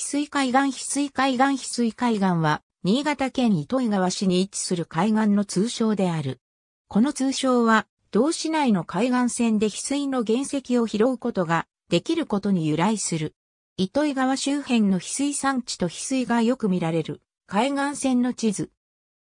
翡翠海岸は、新潟県糸魚川市に位置する海岸の通称である。この通称は、同市内の海岸線で翡翠の原石を拾うことができることに由来する。糸魚川周辺の翡翠産地と翡翠がよく見られる海岸線の地図。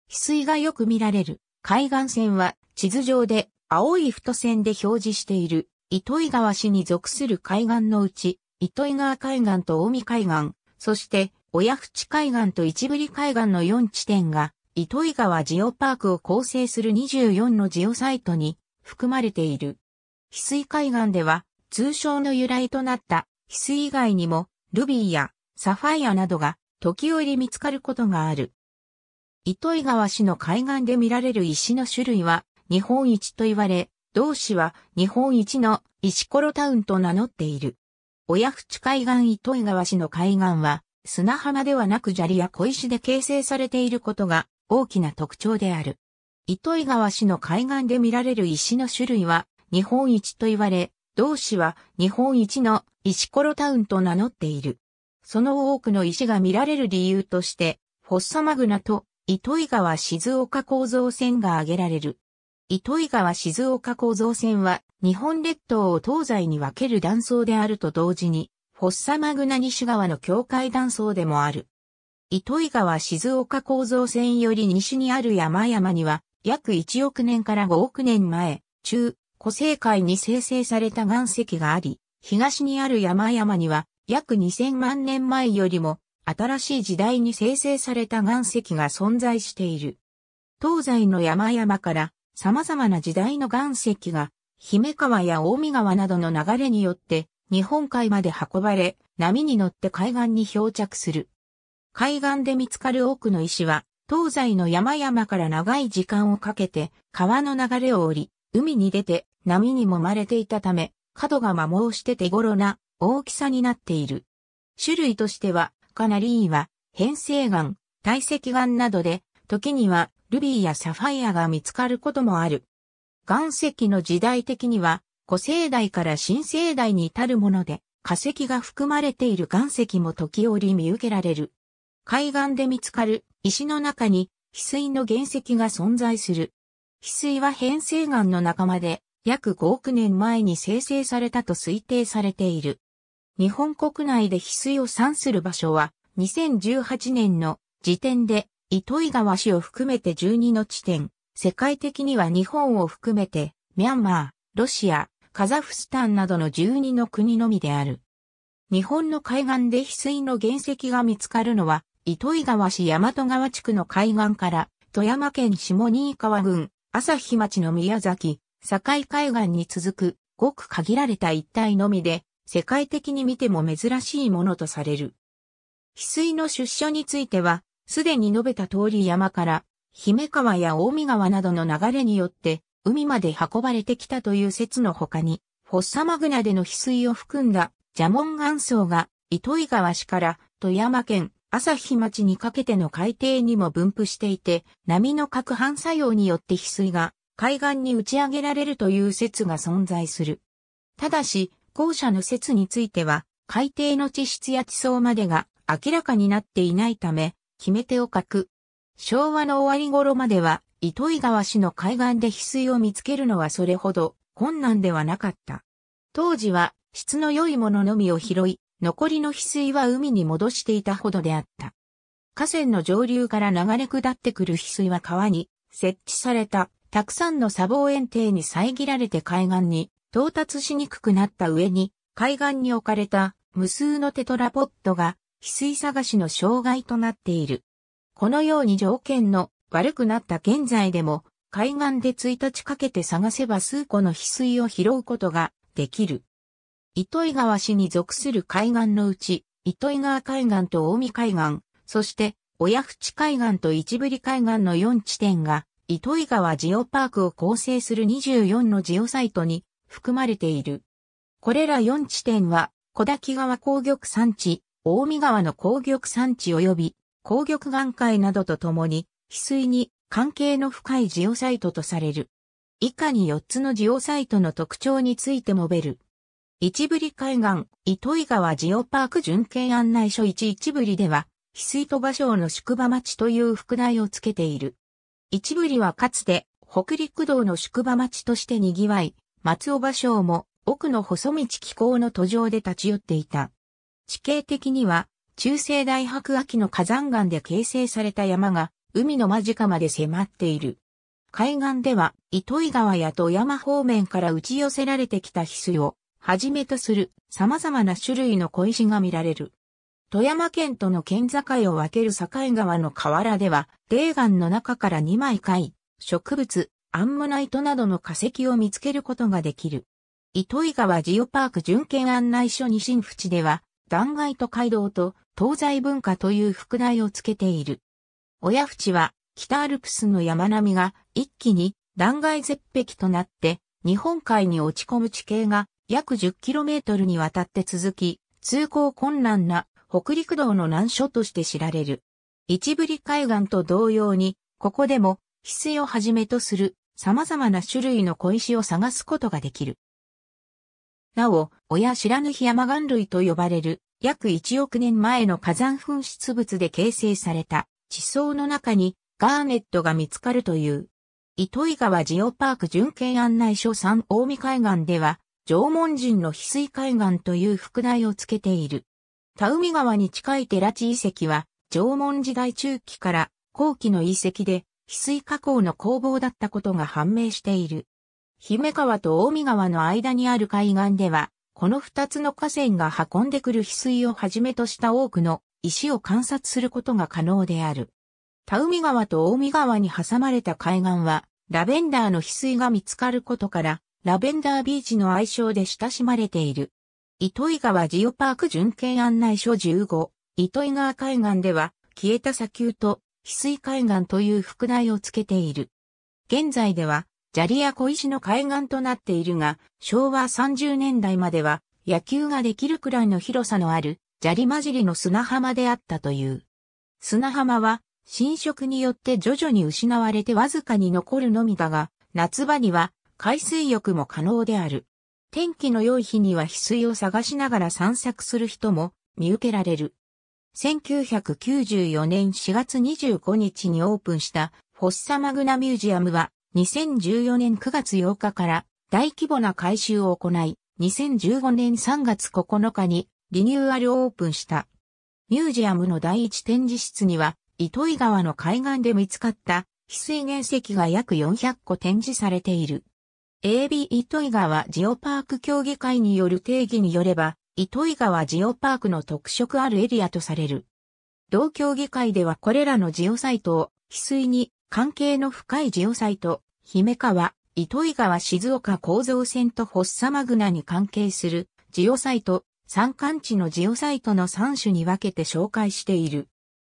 翡翠がよく見られる海岸線は、地図上で青い太線で表示している糸魚川市に属する海岸のうち、糸魚川海岸と近江海岸、そして親淵海岸と市振海岸の4地点が、糸魚川ジオパークを構成する24のジオサイトに含まれている。翡翠海岸では、通称の由来となった翡翠以外にも、ルビーやサファイアなどが時折見つかることがある。糸魚川市の海岸で見られる石の種類は、日本一と言われ、同市は日本一の石ころタウンと名乗っている。親淵海岸糸魚川市の海岸は砂浜ではなく砂利や小石で形成されていることが大きな特徴である。糸魚川市の海岸で見られる石の種類は日本一と言われ、同市は日本一の石ころタウンと名乗っている。その多くの石が見られる理由として、フォッサマグナと糸魚川静岡構造線が挙げられる。糸魚川静岡構造線は日本列島を東西に分ける断層であると同時に、フォッサマグナ西側の境界断層でもある。糸魚川静岡構造線より西にある山々には、約1億年から5億年前、中古生界に生成された岩石があり、東にある山々には、約2000万年前よりも、新しい時代に生成された岩石が存在している。東西の山々から、様々な時代の岩石が、姫川や近江川などの流れによって日本海まで運ばれ、波に乗って海岸に漂着する。海岸で見つかる多くの石は、東西の山々から長い時間をかけて川の流れを降り、海に出て波に揉まれていたため、角が摩耗して手頃な大きさになっている。種類としては、カナリーは、変成岩、堆積岩などで、時にはルビーやサファイアが見つかることもある。岩石の時代的には、古生代から新生代に至るもので、化石が含まれている岩石も時折見受けられる。海岸で見つかる石の中に、翡翠の原石が存在する。翡翠は変成岩の仲間で、約5億年前に生成されたと推定されている。日本国内で翡翠を産する場所は、2018年の時点で、糸魚川市を含めて12の地点。世界的には日本を含めて、ミャンマー、ロシア、カザフスタンなどの12の国のみである。日本の海岸で翡翠の原石が見つかるのは、糸魚川市大和川地区の海岸から、富山県下新川郡、朝日町の宮崎、境海岸に続く、ごく限られた一帯のみで、世界的に見ても珍しいものとされる。翡翠の出所については、すでに述べた通り山から、姫川や近江川などの流れによって海まで運ばれてきたという説の他に、フォッサマグナでの翡翠を含んだ蛇紋岩層が糸魚川市から富山県朝日町にかけての海底にも分布していて、波の撹拌作用によって翡翠が海岸に打ち上げられるという説が存在する。ただし、後者の説については、海底の地質や地層までが明らかになっていないため、決め手を欠く。昭和の終わり頃までは、糸魚川市の海岸で翡翠を見つけるのはそれほど困難ではなかった。当時は質の良いもののみを拾い、残りの翡翠は海に戻していたほどであった。河川の上流から流れ下ってくる翡翠は川に設置されたたくさんの砂防堰堤に遮られて海岸に到達しにくくなった上に、海岸に置かれた無数のテトラポッドが翡翠探しの障害となっている。このように条件の悪くなった現在でも海岸で1日かけて探せば数個の翡翠を拾うことができる。糸魚川市に属する海岸のうち、糸魚川海岸と近江海岸、そして親淵海岸と市振海岸の4地点が糸魚川ジオパークを構成する24のジオサイトに含まれている。これら4地点は小滝川紅玉山地、近江川の紅玉山地及び紅玉岩塊などとともに、翡翠に関係の深いジオサイトとされる。以下に4つのジオサイトの特徴について述べる。市振海岸、糸魚川ジオパーク巡検案内所1市振では、翡翠鳥羽商の宿場町という副題をつけている。市振はかつて、北陸道の宿場町として賑わい、松尾芭蕉も奥の細道紀行の途上で立ち寄っていた。地形的には、中生代白亜紀の火山岩で形成された山が、海の間近まで迫っている。海岸では、糸魚川や富山方面から打ち寄せられてきた翡翠を、はじめとする様々な種類の小石が見られる。富山県との県境を分ける境川の河原では、泥岩の中から2枚貝、植物、アンモナイトなどの化石を見つけることができる。糸魚川ジオパーク巡検案内所2新淵では、断崖と街道と東西文化という副題をつけている。親淵は北アルプスの山並みが一気に断崖絶壁となって日本海に落ち込む地形が約 10km にわたって続き、通行困難な北陸道の難所として知られる。市振海岸と同様に、ここでも翡翠をはじめとする様々な種類の小石を探すことができる。なお、親不知山岩類と呼ばれる約1億年前の火山噴出物で形成された地層の中にガーネットが見つかるという。糸魚川ジオパーク巡検案内所3近江海岸では、縄文人の翡翠海岸という副題をつけている。田海川に近い寺地遺跡は、縄文時代中期から後期の遺跡で、翡翠加工の工房だったことが判明している。姫川と近江川の間にある海岸では、この2つの河川が運んでくる翡翠をはじめとした多くの石を観察することが可能である。田海川と近江川に挟まれた海岸は、ラベンダーの翡翠が見つかることから、ラベンダービーチの愛称で親しまれている。糸魚川ジオパーク巡検案内所15、糸魚川海岸では、消えた砂丘と翡翠海岸という副題をつけている。現在では、砂利や小石の海岸となっているが、昭和30年代までは野球ができるくらいの広さのある砂利混じりの砂浜であったという。砂浜は浸食によって徐々に失われてわずかに残るのみだが、夏場には海水浴も可能である。天気の良い日には翡翠を探しながら散策する人も見受けられる。1994年4月25日にオープンしたフォッサマグナミュージアムは、2014年9月8日から大規模な改修を行い、2015年3月9日にリニューアルオープンした。ミュージアムの第一展示室には、糸魚川の海岸で見つかった翡翠原石が約400個展示されている。AB 糸魚川ジオパーク協議会による定義によれば、糸魚川ジオパークの特色あるエリアとされる。同協議会ではこれらのジオサイトを翡翠に関係の深いジオサイト、姫川、糸魚川静岡構造線とフォッサマグナに関係するジオサイト、山間地のジオサイトの3種に分けて紹介している。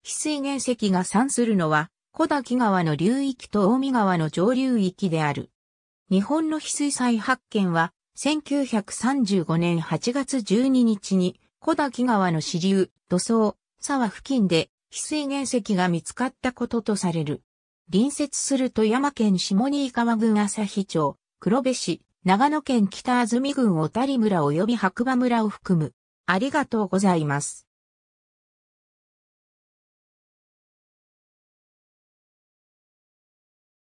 翡翠原石が産するのは小滝川の流域と近江川の上流域である。日本の翡翠再発見は1935年8月12日に小滝川の支流、土層、沢付近で翡翠原石が見つかったこととされる。隣接する富山県下新川郡朝日町、黒部市、長野県北安曇郡小谷村及び白馬村を含む。ありがとうございます。